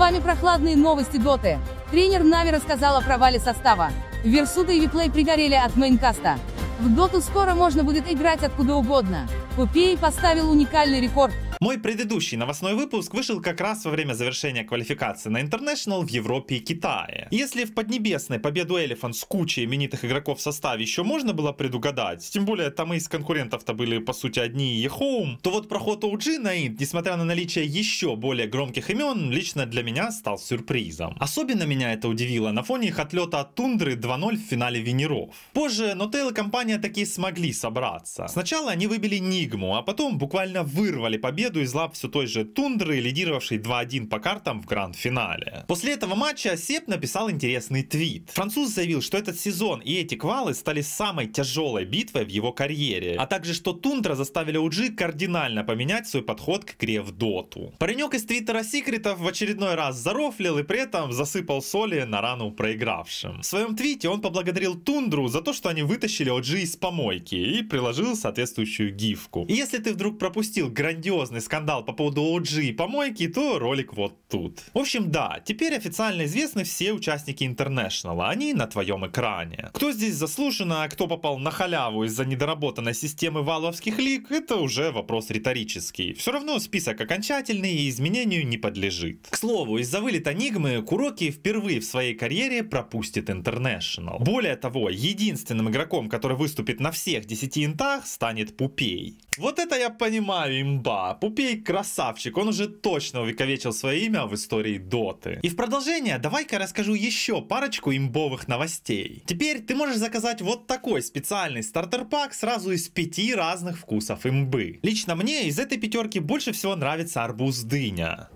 вами прохладные новости Доты. Тренер Na'Vi рассказал о провале состава. Versuta и Viplay пригорели от Meincast. В Доту скоро можно будет играть откуда угодно. Puppey поставил уникальный рекорд. Мой предыдущий новостной выпуск вышел как раз во время завершения квалификации на Интернешенал в Европе и Китае. Если в Поднебесной победу Elephant с кучей именитых игроков в составе еще можно было предугадать, тем более там из конкурентов-то были по сути одни E-Home, то вот проход OG на Инт, несмотря на наличие еще более громких имен, лично для меня стал сюрпризом. Особенно меня это удивило на фоне их отлета от Тундры 2-0 в финале Венеров. Позже Notale и компания таки смогли собраться. Сначала они выбили Nigma, а потом буквально вырвали победу из лап все той же Тундры, лидировавшей 2-1 по картам в гранд-финале. После этого матча Сеп написал интересный твит. Француз заявил, что этот сезон и эти квалы стали самой тяжелой битвой в его карьере, а также что Тундра заставили OG кардинально поменять свой подход к игре в доту. Паренек из твиттера Секретов в очередной раз зарофлил и при этом засыпал соли на рану проигравшим. В своем твите он поблагодарил Тундру за то, что они вытащили OG из помойки, и приложил соответствующую гифку. И если ты вдруг пропустил грандиозный скандал по поводу OG и помойки, то ролик вот тут. В общем, да, теперь официально известны все участники Интернешнала, они на твоем экране. Кто здесь заслуженно, а кто попал на халяву из-за недоработанной системы валовских лиг, это уже вопрос риторический. Все равно список окончательный и изменению не подлежит. К слову, из-за вылета Нигмы Kuroki впервые в своей карьере пропустит Интернешнал. Более того, единственным игроком, который выступит на всех 10 интах, станет Puppey. Вот это я понимаю, Имба. Puppey красавчик, он уже точно увековечил свое имя в истории Доты. И в продолжение давай-ка расскажу еще парочку имбовых новостей. Теперь ты можешь заказать вот такой специальный стартер-пак сразу из 5 разных вкусов имбы. Лично мне из этой пятерки больше всего нравится арбуз-дыня.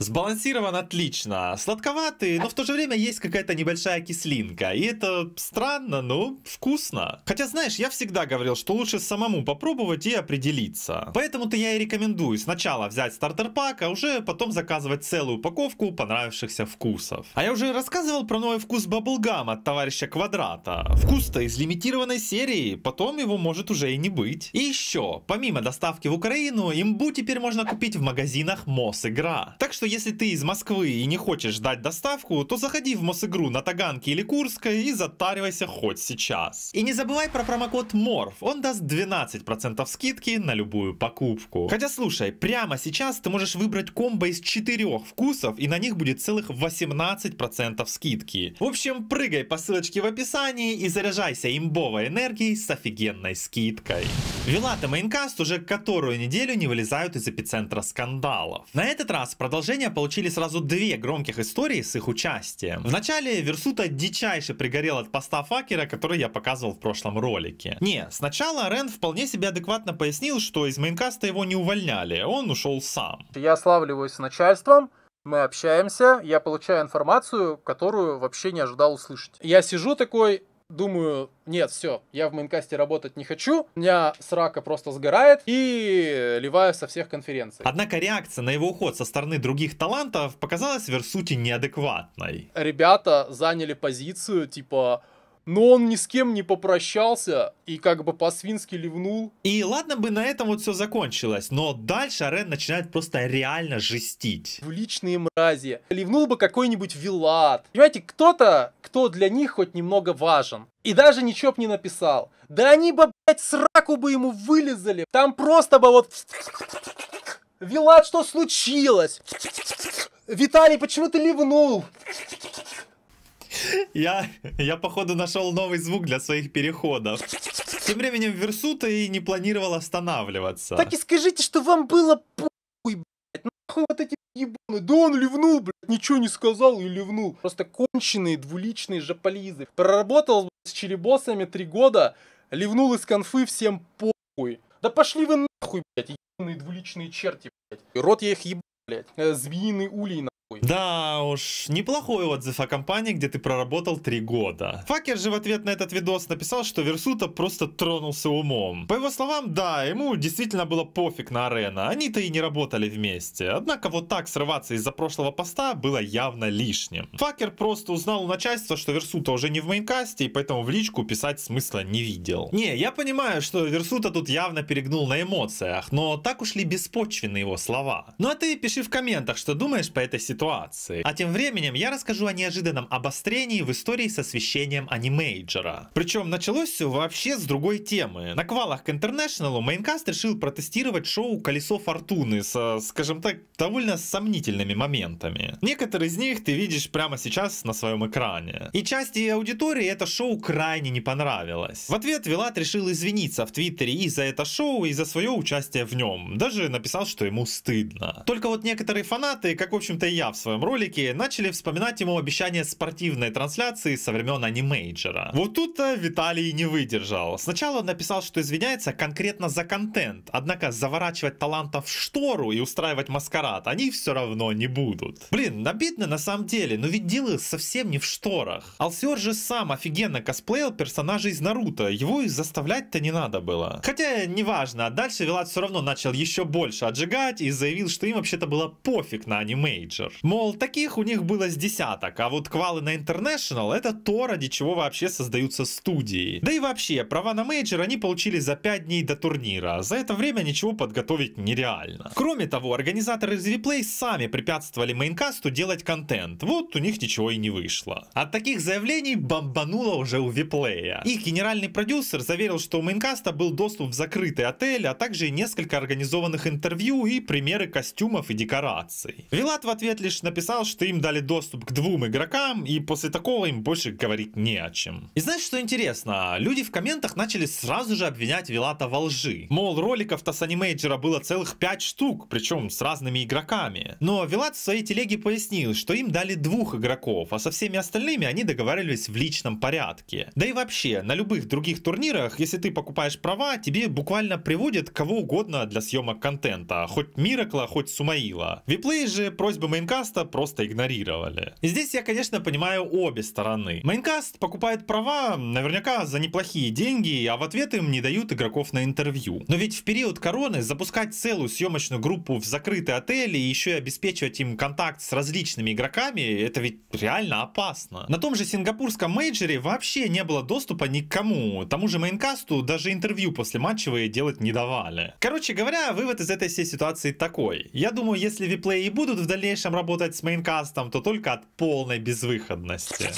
Сбалансирован отлично, сладковатый, но в то же время есть какая-то небольшая кислинка, и это странно, но вкусно. Хотя знаешь, я всегда говорил, что лучше самому попробовать и определиться. Поэтому-то я и рекомендую сначала взять стартер-пак, а уже потом заказывать целую упаковку понравившихся вкусов. А я уже рассказывал про новый вкус баблгам от товарища Квадрата. Вкус-то из лимитированной серии, потом его может уже и не быть. И еще, помимо доставки в Украину, имбу теперь можно купить в магазинах Мосигра. Так что если ты из Москвы и не хочешь ждать доставку, то заходи в Мосигру на Таганке или Курской и затаривайся хоть сейчас. И не забывай про промокод Морф, он даст 12% скидки на любую покупку. Хотя слушай, прямо сейчас ты можешь выбрать комбо из 4 вкусов, и на них будет целых 18% скидки. В общем, прыгай по ссылочке в описании и заряжайся имбовой энергией с офигенной скидкой. Вилат и Meincast уже которую неделю не вылезают из эпицентра скандалов. На этот раз продолжение получили сразу две громких истории с их участием. Вначале Versuta дичайше пригорел от поста Факера, который я показывал в прошлом ролике. Не, сначала Рен вполне себе адекватно пояснил, что из Мейнкаста его не увольняли, он ушел сам. Я славливаюсь с начальством, мы общаемся, я получаю информацию, которую вообще не ожидал услышать. Я сижу такой, думаю, нет, все, я в Мейнкасте работать не хочу, у меня срака просто сгорает, и ливаю со всех конференций. Однако реакция на его уход со стороны других талантов показалась Versuta неадекватной. Ребята заняли позицию, типа... Но он ни с кем не попрощался и как бы по-свински ливнул. И ладно бы на этом вот все закончилось, но дальше Рен начинает просто реально жестить. В личные мрази. Ливнул бы какой-нибудь Вилат. Понимаете, кто-то, кто для них хоть немного важен. И даже ничего б не написал. Да они бы, блядь, сраку бы ему вылезали. Там просто бы вот... Вилат, что случилось? Виталий, почему ты ливнул? Я походу нашел новый звук для своих переходов. Тем временем Versuta и не планировал останавливаться. Так и скажите, что вам было похуй, блядь, нахуй вот эти ебаные. Да он ливнул, блядь, ничего не сказал и ливнул. Просто конченые двуличные жополизы. Проработал, блядь, с черебосами 3 года, ливнул из конфы, всем похуй. Да пошли вы нахуй, блядь, ебаные двуличные черти, блядь. Рот я их ебал, блядь. Змеиный улей, нахуй. Да уж, неплохой отзыв о компании, где ты проработал 3 года. Факер же в ответ на этот видос написал, что Versuta просто тронулся умом. По его словам, да, ему действительно было пофиг на Арена, они-то и не работали вместе. Однако вот так срываться из-за прошлого поста было явно лишним. Факер просто узнал у начальства, что Versuta уже не в Meincast, и поэтому в личку писать смысла не видел. Не, я понимаю, что Versuta тут явно перегнул на эмоциях, но так уж ли беспочвенны его слова? Ну а ты пиши в комментах, что думаешь по этой ситуации. А тем временем я расскажу о неожиданном обострении в истории с освещением АниМейджора. Причем началось все вообще с другой темы. На квалах к Интернешеналу Meincast решил протестировать шоу «Колесо Фортуны» со, скажем так, довольно сомнительными моментами. Некоторые из них ты видишь прямо сейчас на своем экране. И части аудитории это шоу крайне не понравилось. В ответ Вилат решил извиниться в Твиттере и за это шоу, и за свое участие в нем. Даже написал, что ему стыдно. Только вот некоторые фанаты, как в общем-то и я в своем ролике, начали вспоминать ему обещание спортивной трансляции со времен АниМейджора. Вот тут-то Виталий не выдержал. Сначала он написал, что извиняется конкретно за контент, однако заворачивать талантов в штору и устраивать маскарад они все равно не будут. Блин, обидно на самом деле, но ведь дело совсем не в шторах. Алсер же сам офигенно косплеил персонажей из Наруто, его и заставлять-то не надо было. Хотя неважно, а дальше Вилат все равно начал еще больше отжигать и заявил, что им вообще-то было пофиг на АниМейджор. Мол, таких у них было с десяток, а вот квалы на Интернешенал — это то, ради чего вообще создаются студии. Да и вообще, права на мейджор они получили за 5 дней до турнира, за это время ничего подготовить нереально. Кроме того, организаторы из Viplay сами препятствовали Meincastу делать контент, вот у них ничего и не вышло. От таких заявлений бомбануло уже у Viplay. Их генеральный продюсер заверил, что у Meincast был доступ в закрытый отель, а также несколько организованных интервью и примеры костюмов и декораций. Вилат в ответ лишь написал, что им дали доступ к 2 игрокам, и после такого им больше говорить не о чем. И знаешь, что интересно? Люди в комментах начали сразу же обвинять Вилата во лжи. Мол, роликов-то с АниМейджора было целых 5 штук, причем с разными игроками. Но Вилат в своей телеге пояснил, что им дали 2 игроков, а со всеми остальными они договаривались в личном порядке. Да и вообще, на любых других турнирах, если ты покупаешь права, тебе буквально приводят кого угодно для съемок контента, хоть Миракла, хоть Сумаила. Виплей же просьбы Meincast просто игнорировали. И здесь я, конечно, понимаю обе стороны. Meincast покупает права, наверняка за неплохие деньги, а в ответ им не дают игроков на интервью. Но ведь в период короны запускать целую съемочную группу в закрытый отель и еще и обеспечивать им контакт с различными игроками, это ведь реально опасно. На том же сингапурском мейджоре вообще не было доступа никому, тому же Meincastу даже интервью после матчевые делать не давали. Короче говоря, вывод из этой всей ситуации такой. Я думаю, если Viplay и будут в дальнейшем работать с Meincast'ом, то только от полной безвыходности.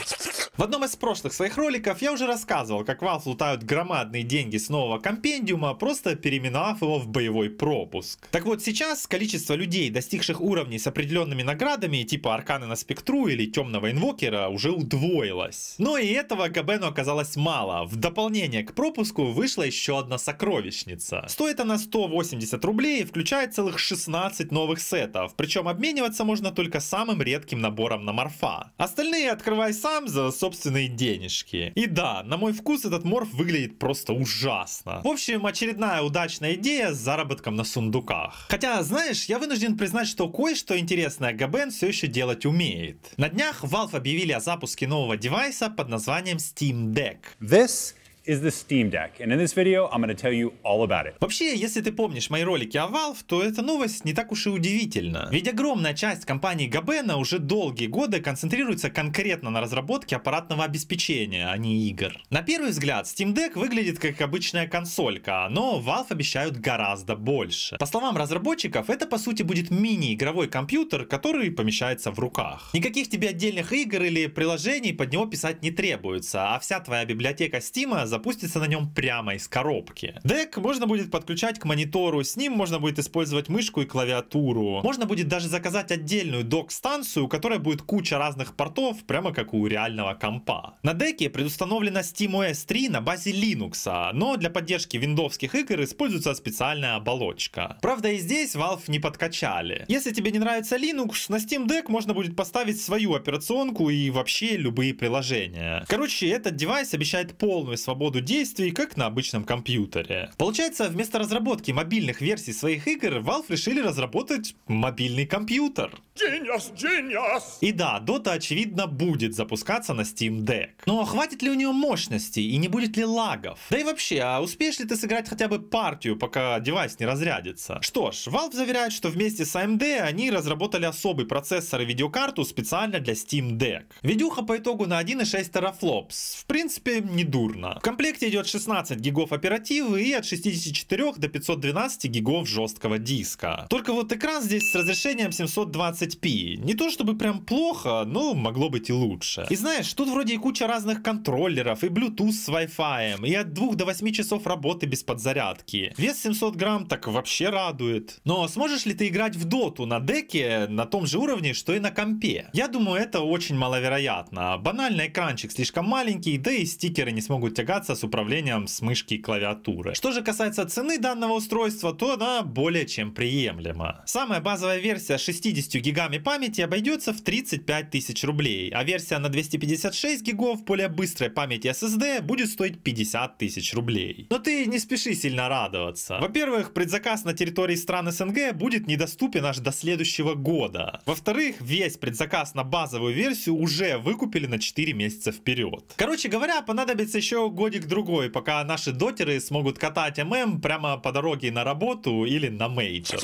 В одном из прошлых своих роликов я уже рассказывал, как Valve лутают громадные деньги с нового компендиума, просто переименовав его в боевой пропуск. Так вот сейчас количество людей, достигших уровней с определенными наградами, типа Арканы на Спектру или Темного Инвокера, уже удвоилось. Но и этого Габену оказалось мало. В дополнение к пропуску вышла еще одна сокровищница. Стоит она 180 рублей и включает целых 16 новых сетов, причем обмениваться можно только самым редким набором на Морфа. Остальные открывай сам за собственные денежки. И да, на мой вкус этот морф выглядит просто ужасно. В общем, очередная удачная идея с заработком на сундуках. Хотя, знаешь, я вынужден признать, что кое-что интересное Gaben все еще делать умеет. На днях Valve объявили о запуске нового девайса под названием Steam Deck. This is the Steam Deck, and in this video I'm going to tell you all about it. Вообще, если ты помнишь мои ролики о Valve, то эта новость не так уж и удивительна. Ведь огромная часть компании Габена уже долгие годы концентрируется конкретно на разработке аппаратного обеспечения, а не игр. На первый взгляд, Steam Deck выглядит как обычная консолька, но Valve обещают гораздо больше. По словам разработчиков, это по сути будет мини-игровой компьютер, который помещается в руках. Никаких тебе отдельных игр или приложений под него писать не требуется, а вся твоя библиотека Steam'а запустится на нем прямо из коробки. Дек можно будет подключать к монитору, с ним можно будет использовать мышку и клавиатуру. Можно будет даже заказать отдельную док-станцию, у которой будет куча разных портов, прямо как у реального компа. На деке предустановлена Steam OS 3 на базе Linux, но для поддержки виндовских игр используется специальная оболочка. Правда, и здесь Valve не подкачали. Если тебе не нравится Linux, на Steam Deck можно будет поставить свою операционку и вообще любые приложения. Короче, этот девайс обещает полную свободу действий, как на обычном компьютере. Получается, вместо разработки мобильных версий своих игр, Valve решили разработать мобильный компьютер. Genius. И да, Dota, очевидно, будет запускаться на Steam Deck. Но хватит ли у нее мощности и не будет ли лагов? Да и вообще, а успеешь ли ты сыграть хотя бы партию, пока девайс не разрядится? Что ж, Valve заверяет, что вместе с AMD они разработали особый процессор и видеокарту специально для Steam Deck. Видюха по итогу на 1,6 терафлопс. В принципе, не дурно. В комплекте идет 16 гигов оперативы и от 64 до 512 гигов жесткого диска. Только вот экран здесь с разрешением 720p. Не то чтобы прям плохо, но могло быть и лучше. И знаешь, тут вроде и куча разных контроллеров, и Bluetooth с Wi-Fi, и от 2 до 8 часов работы без подзарядки. Вес 700 грамм так вообще радует. Но сможешь ли ты играть в доту на деке на том же уровне, что и на компе? Я думаю, это очень маловероятно. Банально, экранчик слишком маленький, да и стикеры не смогут тягаться с управлением с мышки и клавиатуры. Что же касается цены данного устройства, то она более чем приемлема. Самая базовая версия с 60 гигами памяти обойдется в 35 тысяч рублей, а версия на 256 гигов более быстрой памяти SSD будет стоить 50 тысяч рублей. Но ты не спеши сильно радоваться. Во-первых, предзаказ на территории стран СНГ будет недоступен аж до следующего года. Во-вторых, весь предзаказ на базовую версию уже выкупили на 4 месяца вперед. Короче говоря, понадобится еще годик-другой, пока наши дотеры смогут катать ММ прямо по дороге на работу или на мейджор.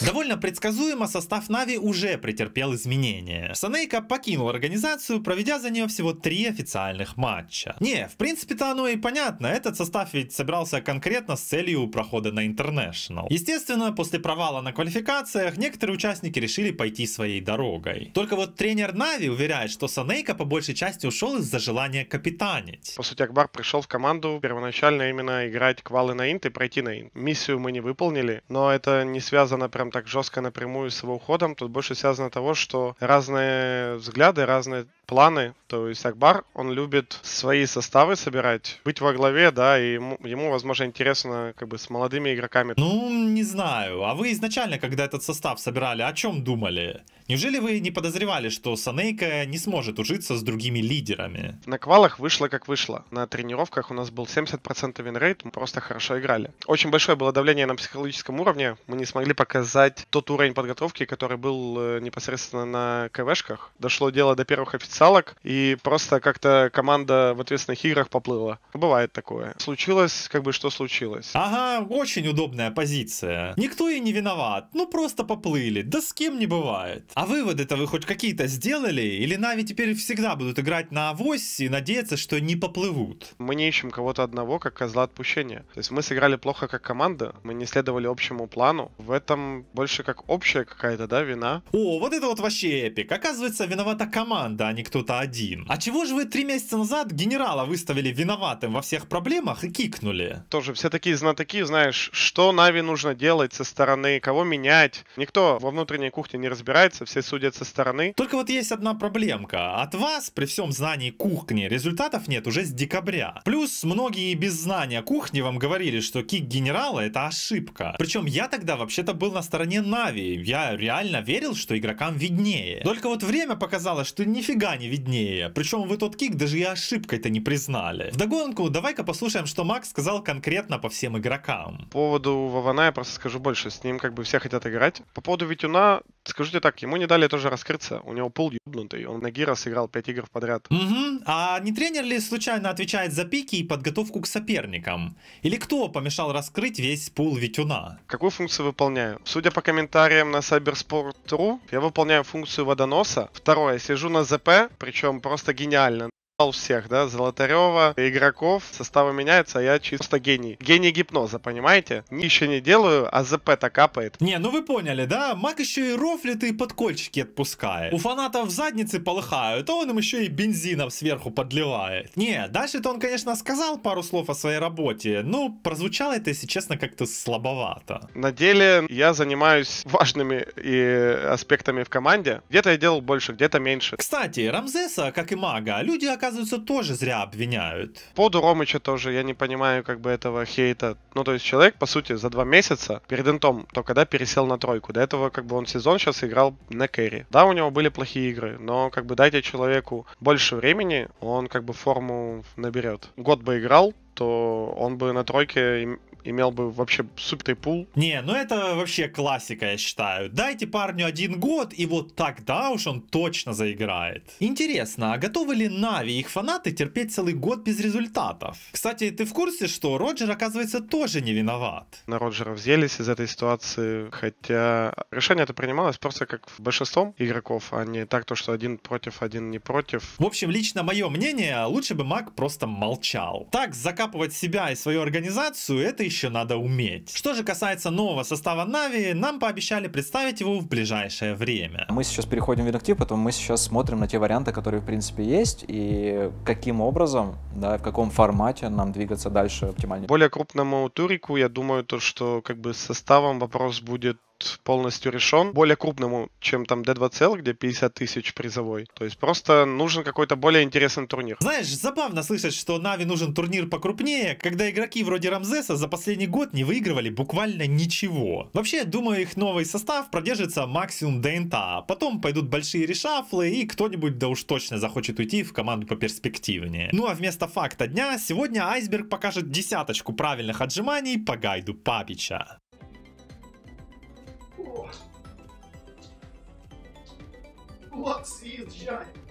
Довольно предсказуемо состав Na'Vi уже претерпел изменения. Saneyka покинул организацию, проведя за нее всего 3 официальных матча. Не, в принципе-то оно и понятно, этот состав ведь собирался конкретно с целью прохода на Интернешенал. Естественно, после провала на квалификациях некоторые участники решили пойти своей дорогой. Только вот тренер Na'Vi уверяет, что Saneyka по большей части ушел из-за желания капитанить. По сути, Akbar пришел в команду первоначально именно играть квалы на инт и пройти на инт. Миссию мы не выполнили, но это не связано прям так жестко напрямую с его уходом, тут больше связано того, что разные взгляды, разные планы, то есть Akbar, он любит свои составы собирать, быть во главе, да, и ему, возможно, интересно как бы с молодыми игроками. Ну, не знаю, а вы изначально, когда этот состав собирали, о чем думали? Неужели вы не подозревали, что Saneyka не сможет ужиться с другими лидерами? На квалах вышло как вышло, на тренировках у нас был 70% винрейт, мы просто хорошо играли. Очень большое было давление на психологическом уровне, мы не смогли показать тот уровень подготовки, который был непосредственно на КВшках. Дошло дело до первых официальных и просто как-то команда в ответственных играх поплыла. Бывает такое. Случилось, как бы что случилось. Ага, очень удобная позиция. Никто и не виноват. Ну просто поплыли. Да с кем не бывает. А выводы-то вы хоть какие-то сделали? Или Na'Vi теперь всегда будут играть на авось и надеяться, что не поплывут? Мы не ищем кого-то одного, как козла отпущения. То есть мы сыграли плохо как команда. Мы не следовали общему плану. В этом больше как общая какая-то, да, вина. О, вот это вот вообще эпик. Оказывается, виновата команда, а не кто-то один. А чего же вы 3 месяца назад генерала выставили виноватым во всех проблемах и кикнули? Тоже все такие знатоки, знаешь, что Na'Vi нужно делать со стороны, кого менять. Никто во внутренней кухне не разбирается, все судят со стороны. Только вот есть одна проблемка. От вас, при всем знании кухни, результатов нет уже с декабря. Плюс многие без знания кухни вам говорили, что кик генерала это ошибка. Причем я тогда вообще-то был на стороне Na'Vi. Я реально верил, что игрокам виднее. Только вот время показало, что нифига не виднее. Причем вы тот кик даже и ошибкой-то не признали. Вдогонку, давай-ка послушаем, что Mag сказал конкретно по всем игрокам. По поводу Вавана я просто скажу больше. С ним как бы все хотят играть. По поводу Витюна, скажите так, ему не дали тоже раскрыться. У него пул ебнутый. Он на Гира сыграл 5 игр подряд. Угу. А не тренер ли случайно отвечает за пики и подготовку к соперникам? Или кто помешал раскрыть весь пул Витюна? Какую функцию выполняю? Судя по комментариям на Cybersport.ru, я выполняю функцию водоноса. Второе, сижу на ЗП, причем просто гениально. У всех, да, Золотарева, игроков, составы меняются, а я чисто гений. Гений гипноза, понимаете? Еще не делаю, а ЗП-то капает. Не, ну вы поняли, да? Mag еще и рофлит и подкольчики отпускает. У фанатов задницы полыхают, а он им еще и бензином сверху подливает. Не, дальше-то он, конечно, сказал пару слов о своей работе, но прозвучало это, если честно, как-то слабовато. На деле я занимаюсь важными и аспектами в команде. Где-то я делал больше, где-то меньше. Кстати, Рамзеса, как и Мага, люди оказывается, тоже зря обвиняют. По Дуромыча тоже, я не понимаю как бы этого хейта. Ну, то есть человек, по сути, за 2 месяца перед интом только, да, пересел на тройку. До этого, как бы, он сезон сейчас играл на кэри. Да, у него были плохие игры, но, как бы, дайте человеку больше времени, он, как бы, форму наберет. Год бы играл, то он бы на тройке имел бы вообще супер пул. Не, ну это вообще классика, я считаю. Дайте парню 1 год, и вот тогда уж он точно заиграет. Интересно, а готовы ли Na'Vi и их фанаты терпеть целый год без результатов? Кстати, ты в курсе, что Роджер, оказывается, тоже не виноват? На Роджера взъелись из этой ситуации, хотя решение это принималось просто как в большинством игроков, а не так, то, что один против, один не против. В общем, лично мое мнение, лучше бы Mag просто молчал. Так закапывать себя и свою организацию, это еще надо уметь. Что же касается нового состава Na'Vi, нам пообещали представить его в ближайшее время. Мы сейчас переходим в инактив, поэтому мы сейчас смотрим на те варианты, которые в принципе есть, и каким образом, да, в каком формате нам двигаться дальше оптимально. Более крупному турику, я думаю, то, что как бы с составом вопрос будет полностью решен, более крупному, чем там D2CL, где 50 тысяч призовой. То есть просто нужен какой-то более интересный турнир. Знаешь, забавно слышать, что Na'Vi нужен турнир покрупнее, когда игроки вроде Рамзеса за последний год не выигрывали буквально ничего. Вообще, думаю, их новый состав продержится максимум до инта. Потом пойдут большие решафлы, и кто-нибудь да уж точно захочет уйти в команду поперспективнее. Ну а вместо факта дня, сегодня Iceberg покажет 10 правильных отжиманий по гайду Папича. What is giant?